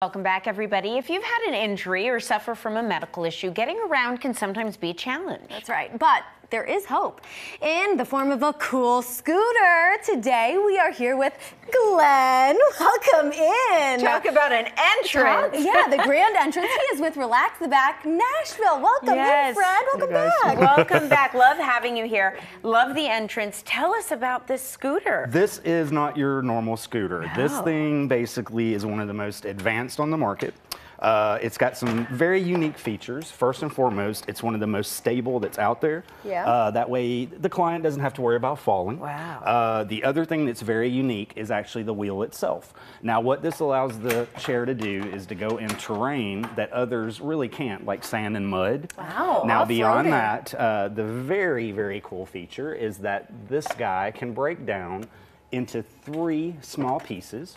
Welcome back, everybody. If you've had an injury or suffer from a medical issue, getting around can sometimes be a challenge. That's right, but there is hope in the form of a cool scooter. Today, we are here with Glenn. Welcome in. Talk about an entrance. Yeah, the grand entrance. He is with Relax the Back Nashville. Welcome in, Fred. Welcome back. Welcome back. Love having you here. Love the entrance. Tell us about this scooter. This is not your normal scooter. No. This thing basically is one of the most advanced on the market. It's got some very unique features. First and foremost, it's one of the most stable that's out there. Yeah. That way the client doesn't have to worry about falling. Wow. The other thing that's very unique is actually the wheel itself. Now what this allows the chair to do is to go in terrain that others really can't, like sand and mud. Wow. Now beyond that, the very, very cool feature is that this guy can break down into 3 small pieces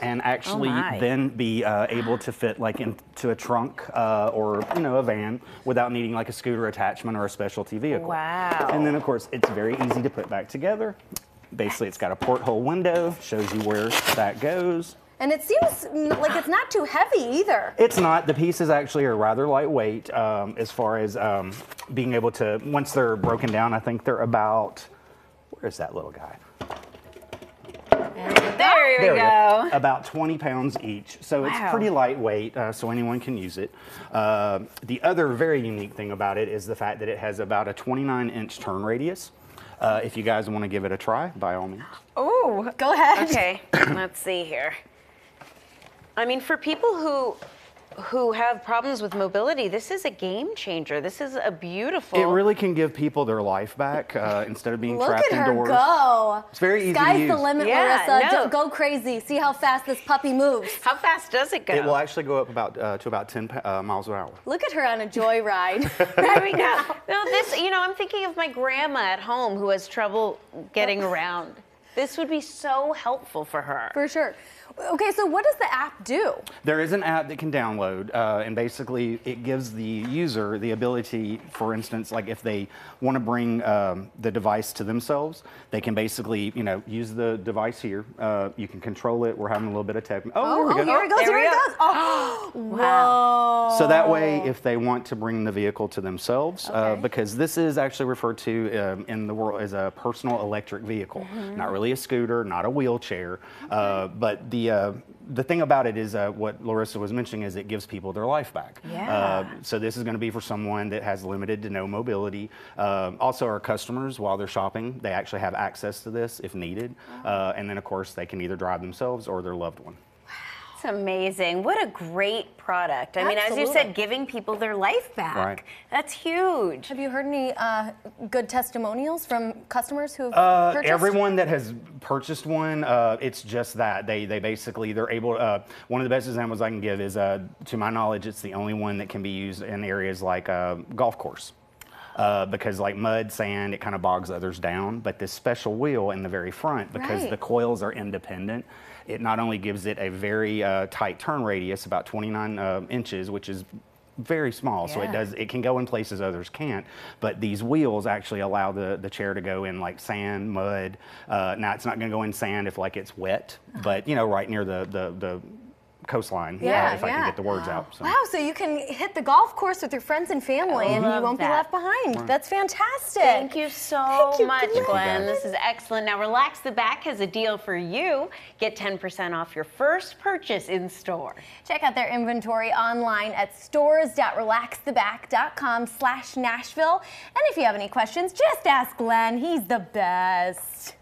and actually then be able to fit like into a trunk or a van without needing like a scooter attachment or a specialty vehicle. Wow. And then of course it's very easy to put back together. Basically it's got a porthole window, shows you where that goes. And it seems like it's not too heavy either. It's not. The pieces actually are rather lightweight as far as being able to, once they're broken down, I think they're about, where is that little guy? There we go. About 20 pounds each, so it's pretty lightweight, so anyone can use it. The other very unique thing about it is the fact that it has about a 29-inch turn radius. If you guys want to give it a try, by all means. Oh, go ahead. Okay, let's see here. I mean, for people who have problems with mobility, this is a game changer. This is a beautiful... It really can give people their life back instead of being trapped indoors. Look at her go. It's very easy to use. Sky's the limit, Marissa. Don't go crazy. See how fast this puppy moves. How fast does it go? It will actually go up about to about 10 miles an hour. Look at her on a joyride. There we go. No, this, I'm thinking of my grandma at home who has trouble getting around. This would be so helpful for her. For sure. Okay, so what does the app do? There is an app that can download, and basically it gives the user the ability, for instance, like if they want to bring the device to themselves, they can basically, use the device here. You can control it. We're having a little bit of tech. Oh, here it goes, here it goes. Oh, wow. So that way, if they want to bring the vehicle to themselves, because this is actually referred to in the world as a personal electric vehicle, not really a scooter, not a wheelchair, but the thing about it is what Larissa was mentioning is it gives people their life back. Yeah. So this is going to be for someone that has limited to no mobility. Also our customers, while they're shopping, they actually have access to this if needed. And then of course they can either drive themselves or their loved one. That's amazing. What a great product. I mean, as you said, giving people their life back. Right. That's huge. Have you heard any good testimonials from customers who've purchased? Everyone that has purchased one, it's just that. They basically, they're able, one of the best examples I can give is, to my knowledge, it's the only one that can be used in areas like golf course. Because like mud, sand, it kind of bogs others down, but this special wheel in the very front, because the coils are independent, it not only gives it a very tight turn radius, about 29 inches, which is very small, so it can go in places others can't, but these wheels actually allow the chair to go in like sand, mud. Now it's not going to go in sand if like it's wet, but right near the coastline, if I can get the words out. So. Wow, so you can hit the golf course with your friends and family and you won't be left behind. Right. That's fantastic. Thank you so much, Glenn. This is excellent. Now, Relax the Back has a deal for you. Get 10% off your first purchase in store. Check out their inventory online at stores.relaxtheback.com/Nashville. And if you have any questions, just ask Glenn. He's the best.